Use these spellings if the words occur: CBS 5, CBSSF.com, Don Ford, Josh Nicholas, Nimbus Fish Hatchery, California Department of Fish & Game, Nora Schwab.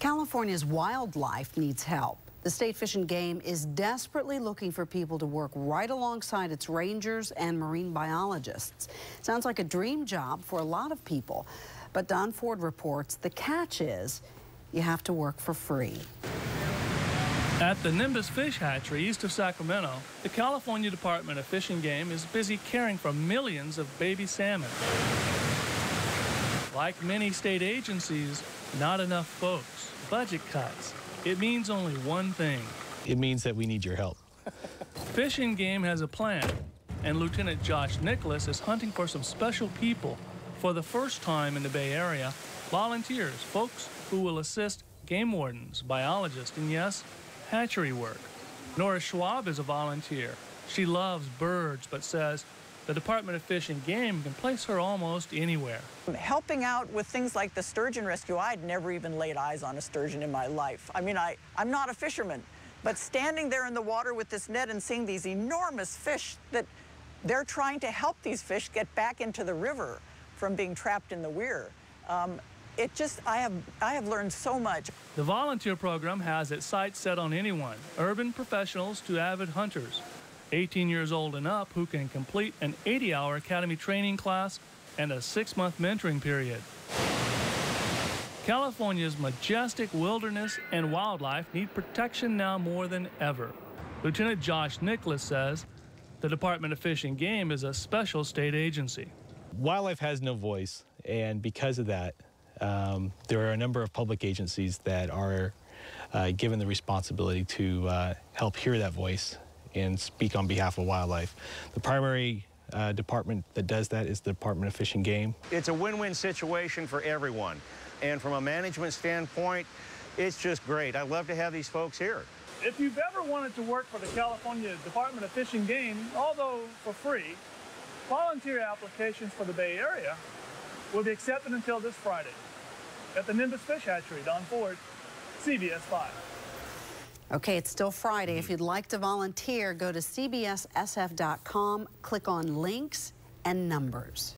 California's wildlife needs help. The state Fish and Game is desperately looking for people to work right alongside its rangers and marine biologists. Sounds like a dream job for a lot of people, but Don Ford reports the catch is you have to work for free. At the Nimbus Fish Hatchery east of Sacramento, the California Department of Fish and Game is busy caring for millions of baby salmon. Like many state agencies, not enough folks, budget cuts. It means only one thing. It means that we need your help. Fish and Game has a plan, and Lieutenant Josh Nicholas is hunting for some special people. For the first time in the Bay Area, volunteers, folks who will assist game wardens, biologists, and yes, hatchery work. Nora Schwab is a volunteer. She loves birds, but says the Department of Fish and Game can place her almost anywhere. Helping out with things like the sturgeon rescue. I'd never even laid eyes on a sturgeon in my life. I mean, I'm not a fisherman, but standing there in the water with this net and seeing these enormous fish that they're trying to help these fish get back into the river from being trapped in the weir. I have learned so much. The volunteer program has its sights set on anyone, urban professionals to avid hunters. 18 years old and up who can complete an 80-hour academy training class and a 6-month mentoring period. California's majestic wilderness and wildlife need protection now more than ever. Lieutenant Josh Nicholas says the Department of Fish and Game is a special state agency. Wildlife has no voice, and because of that, there are a number of public agencies that are given the responsibility to help hear that voice and speak on behalf of wildlife. The primary department that does that is the Department of Fish and Game. It's a win-win situation for everyone. And from a management standpoint, it's just great. I love to have these folks here. If you've ever wanted to work for the California Department of Fish and Game, although for free, volunteer applications for the Bay Area will be accepted until this Friday. At the Nimbus Fish Hatchery, Don Ford, CBS 5. Okay, it's still Friday. If you'd like to volunteer, go to CBSSF.com, click on links and numbers.